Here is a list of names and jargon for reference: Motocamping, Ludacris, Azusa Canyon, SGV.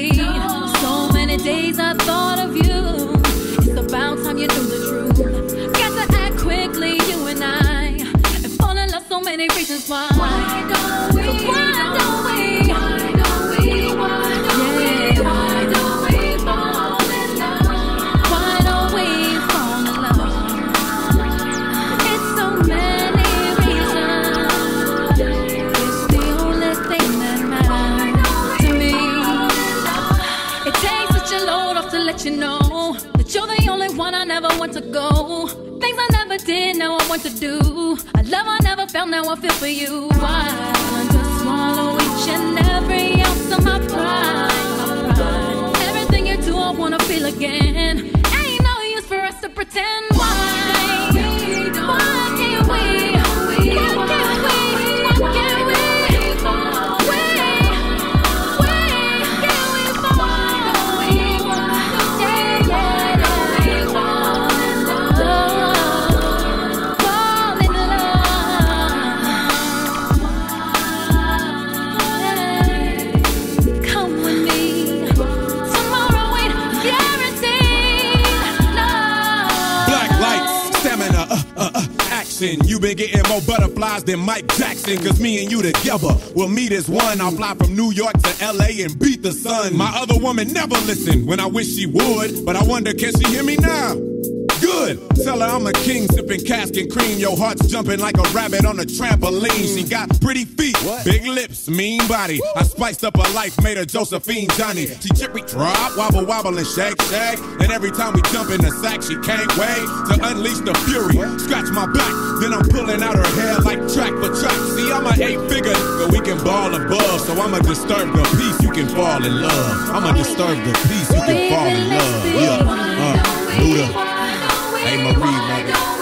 see. So many days I thought of you. It's about time you knew the truth. Got to act quickly, you and I. And fall in love, so many reasons why. Why don't we? So you know that you're the only one I never want to go. Things I never did, now I want to do. A love I never felt, now I feel for you. Why to swallow each and every ounce of my pride? Everything you do, I wanna feel again. Ain't no use for us to pretend. Why? Why can't we? You've been getting more butterflies than Mike Jackson, cause me and you together will meet as one. I'll fly from New York to LA and beat the sun. My other woman never listened when I wish she would, but I wonder, can she hear me now? Good. Tell her I'm a king, sipping cask and cream. Your heart's jumping like a rabbit on a trampoline. She got pretty feet, big lips, mean body. I spiced up her life, made her Josephine Johnny. She chippy drop, wobble wobble and shake shake. And every time we jump in the sack, she can't wait to unleash the fury. Scratch my back, then I'm pulling out her hair like track for track. See, I'm an 8-figure, but we can ball above. So I'ma disturb the peace, you can fall in love. I'ma disturb the peace, you can fall in love. Yeah, Luda. Hey, Marie,